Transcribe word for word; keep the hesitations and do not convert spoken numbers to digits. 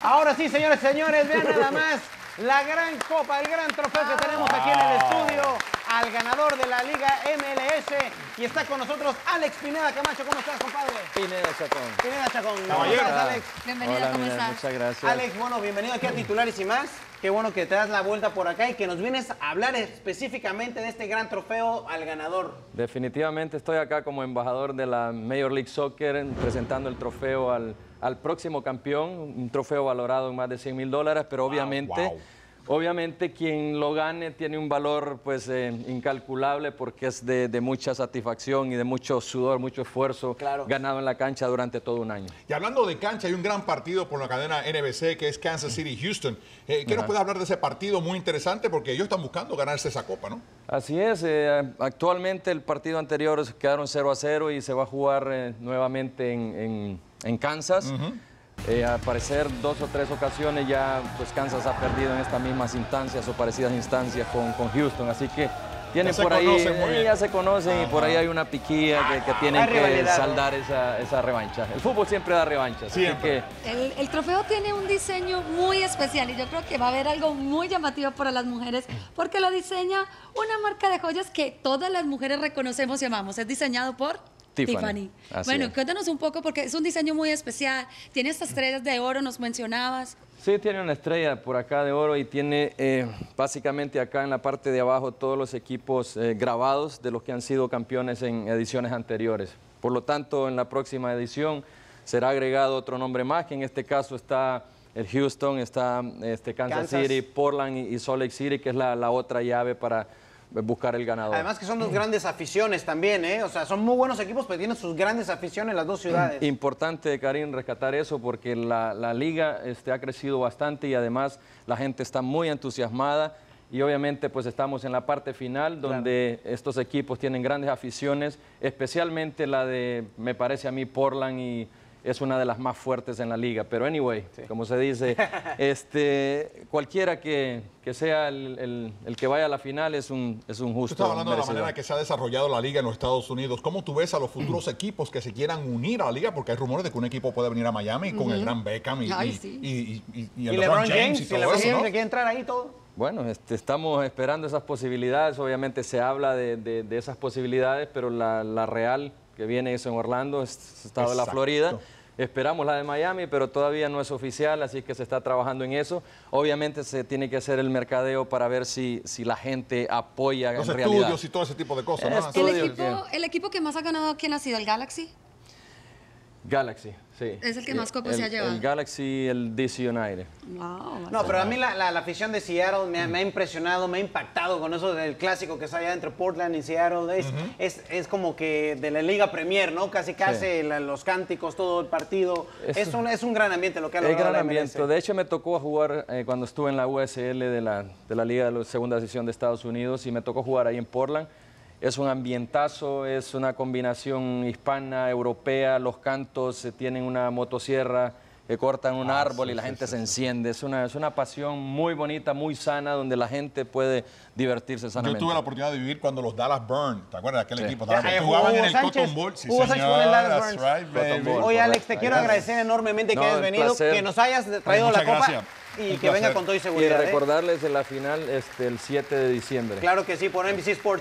Ahora sí, señores y señores, vean nada más la gran copa, el gran trofeo que tenemos aquí en el estudio al ganador de la Liga M L S. Y está con nosotros Alex Pineda Camacho. ¿Cómo estás, compadre? Pineda Chacón. Pineda Chacón. ¿Cómo estás, Alex? Bienvenido. Hola, ¿cómo estás? Muchas gracias. Alex, bueno, bienvenido aquí a Titulares y Más. Qué bueno que te das la vuelta por acá y que nos vienes a hablar específicamente de este gran trofeo al ganador. Definitivamente estoy acá como embajador de la Major League Soccer presentando el trofeo al al próximo campeón, un trofeo valorado en más de cien mil dólares, pero wow, obviamente, wow. obviamente quien lo gane tiene un valor pues eh, incalculable, porque es de, de mucha satisfacción y de mucho sudor, mucho esfuerzo claro. ganado en la cancha durante todo un año. Y hablando de cancha, hay un gran partido por la cadena N B C que es Kansas City, Houston. Eh, ¿Qué claro. nos puede hablar de ese partido muy interesante? Porque ellos están buscando ganarse esa copa, ¿no? Así es, eh, actualmente el partido anterior quedaron cero a cero y se va a jugar eh, nuevamente en... en En Kansas, uh-huh. eh, al parecer dos o tres ocasiones ya pues Kansas ha perdido en estas mismas instancias o parecidas instancias con, con Houston, así que tienen por ahí, eh, ya se conocen uh-huh. y por ahí hay una piquilla que, que tienen que saldar esa, esa revancha. El fútbol siempre da revancha. Siempre. Así que... el, el trofeo tiene un diseño muy especial y yo creo que va a haber algo muy llamativo para las mujeres, porque lo diseña una marca de joyas que todas las mujeres reconocemos y amamos. Es diseñado por... Tiffany. Tiffany. Bueno, es. Cuéntanos un poco, porque es un diseño muy especial. Tiene estas estrellas de oro, nos mencionabas. Sí, tiene una estrella por acá de oro y tiene eh, básicamente acá en la parte de abajo todos los equipos eh, grabados de los que han sido campeones en ediciones anteriores. Por lo tanto, en la próxima edición será agregado otro nombre más, que en este caso está el Houston, está este, Kansas, Kansas City, Portland y, y Salt Lake City, que es la, la otra llave para... buscar el ganador. Además que son dos grandes aficiones también, ¿eh? O sea, son muy buenos equipos, pero tienen sus grandes aficiones en las dos ciudades. Importante, Karim, rescatar eso, porque la, la liga este, ha crecido bastante y además la gente está muy entusiasmada y obviamente pues estamos en la parte final donde claro. estos equipos tienen grandes aficiones, especialmente la de, me parece a mí, Portland, y es una de las más fuertes en la liga. Pero anyway, sí. como se dice, este, cualquiera que, que sea el, el, el que vaya a la final es un, es un justo. Tú estás hablando merecedor. De la manera que se ha desarrollado la liga en los Estados Unidos. ¿Cómo tú ves a los futuros equipos que se quieran unir a la liga? Porque hay rumores de que un equipo puede venir a Miami uh-huh. con el gran Beckham y, Ay, sí. y, y, y, y, y el LeBron James. James y todo y LeBron eso, ¿no? ¿Quiere entrar ahí todo? Bueno, este, estamos esperando esas posibilidades. Obviamente se habla de, de, de esas posibilidades, pero la, la real... que viene eso en Orlando, estado de la Florida. Esperamos la de Miami, pero todavía no es oficial, así que se está trabajando en eso. Obviamente se tiene que hacer el mercadeo para ver si, si la gente apoya en realidad. Los estudios y todo ese tipo de cosas. ¿no? ¿El, equipo, ¿El equipo que más ha ganado quién ha sido? ¿El Galaxy? Galaxy, sí. Es el que más copas se ha llevado. El Galaxy, el D C United. Wow. No, pero a mí la, la, la afición de Seattle me, me ha impresionado, me ha impactado con eso del clásico que está allá entre Portland y Seattle. Es, uh-huh. es, es como que de la Liga Premier, ¿no? Casi casi sí. la, los cánticos, todo el partido. Es, es, un, es un gran ambiente lo que ha logrado. Es gran ambiente. De hecho, me tocó jugar eh, cuando estuve en la U S L de la, de la Liga de la Segunda División de Estados Unidos y me tocó jugar ahí en Portland. Es un ambientazo, es una combinación hispana, europea, los cantos, eh, tienen una motosierra, eh, cortan un ah, árbol sí, y la sí, gente sí, se sí. enciende. Es una, es una pasión muy bonita, muy sana, donde la gente puede divertirse sanamente. Yo tuve la oportunidad de vivir cuando los Dallas Burn, ¿te acuerdas de aquel equipo? Sí. Sí. Jugaban Hugo en el Sánchez, Cotton Bowl. Sí, Hugo señor, en el Dallas Burn. Right, Bowl, Oye, Alex, te quiero agradecer enormemente no, que hayas venido, placer. que nos hayas traído pues, la copa. Gracias. Y que venga con todo y seguridad. Y recordarles de la final este, el siete de diciembre. Claro que sí, por N B C Sports.